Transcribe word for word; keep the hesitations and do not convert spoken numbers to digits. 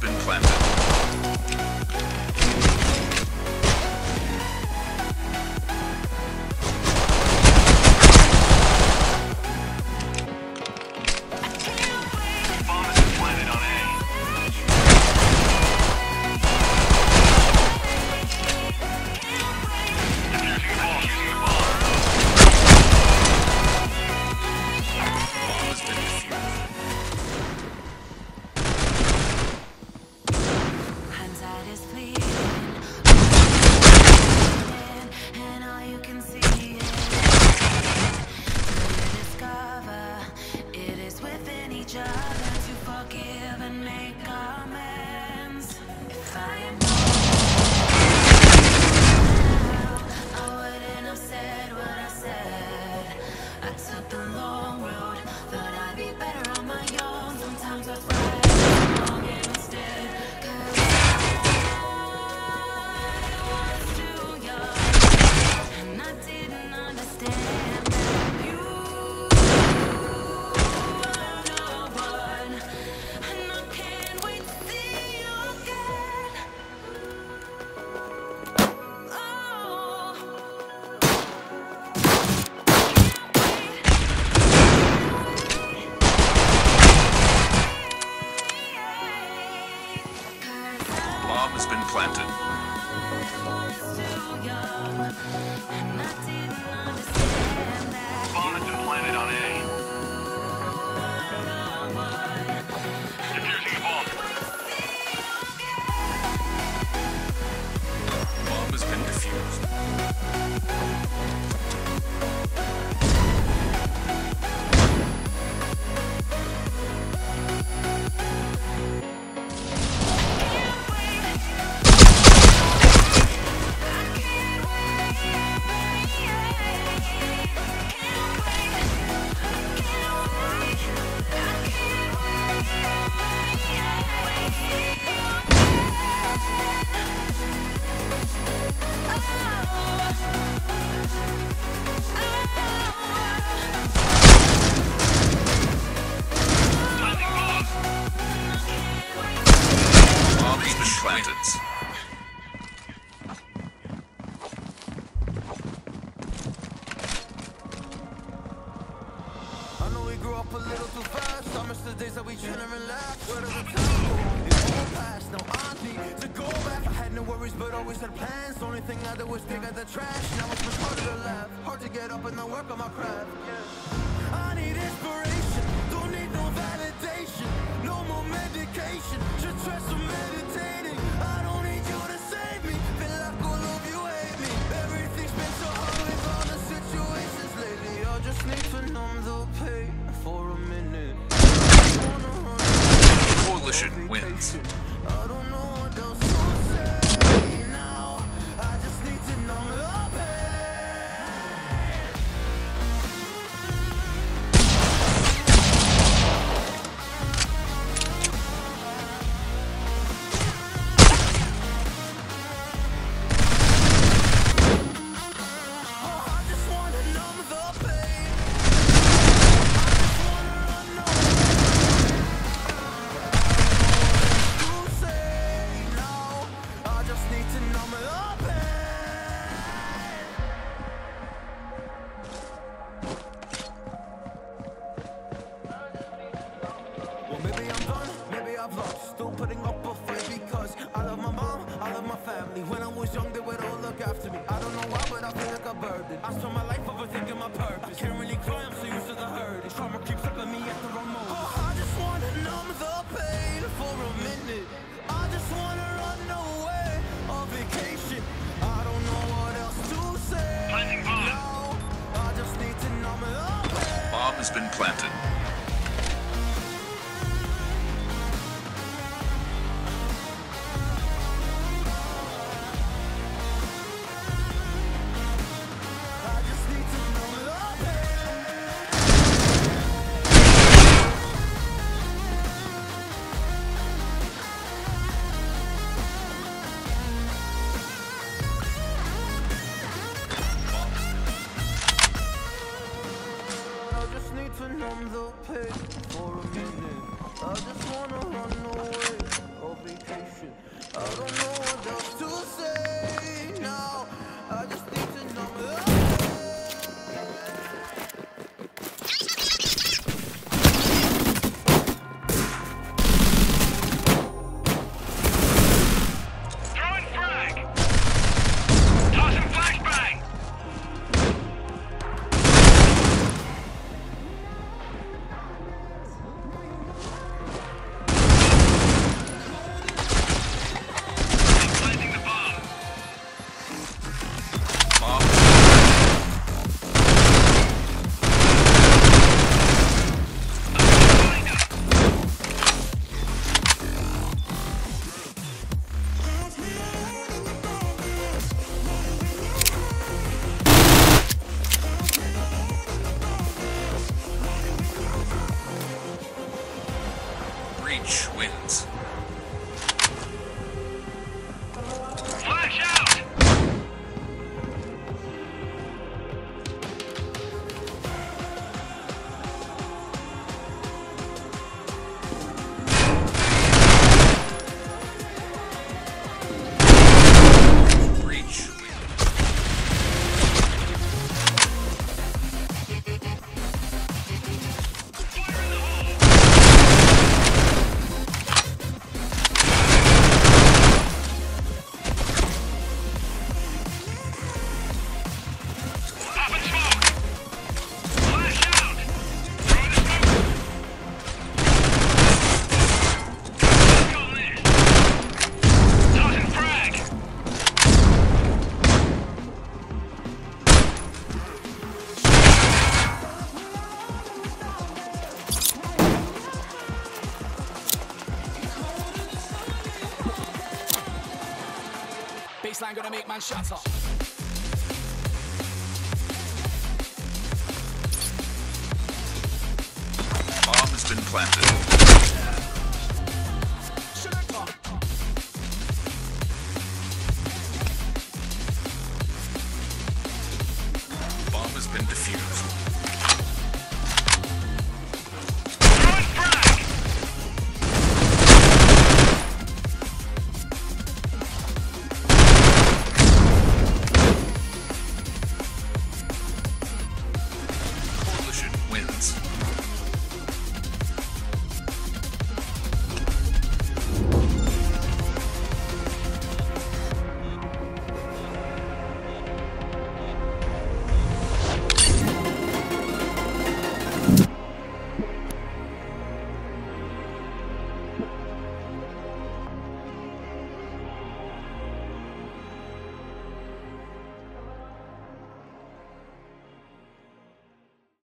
been planted. Bomb has been planted on A. Defusing the bomb, using the bomb. Bomb has been defused. Bomb has been planted. Bomb has been planted on A. Defusing the bomb. Bomb has been defused. Up a little too fast. I miss the days that we shouldn't relax. Where does it go? It's all past. Now I need to go back. I had no worries, but always had plans. The only thing I did was pick out the trash. Now it's much harder to laugh. Hard to get up and not work on my craft. I need inspiration. Don't need no validation. No more medication. Just trust some meditating. I don't need you to save me. Feel like all of you hate me. Everything's been so hard with all the situations lately. I just need to numb the pain. For a minute, coalition wins. I don't know what else to say now. I just need to numb the I spent my life overthinking my purpose. I can't really cry, I'm so used to the hurt. Trauma keeps up at me at the wrong moment. Oh, I just wanna numb the pain for a minute. I just wanna run away on vacation. I don't know what else to say. Planting bomb. No, I just need to numb the pain. Bomb has been planted. I just need to numb the pain for a minute. I just wanna run away on vacation. I don't know what else to say now. I just need to numb the pain. Throwing frag. Tossing flashbang. Reach wins. Flash out! I'm gonna make man shut up. Bomb has been planted.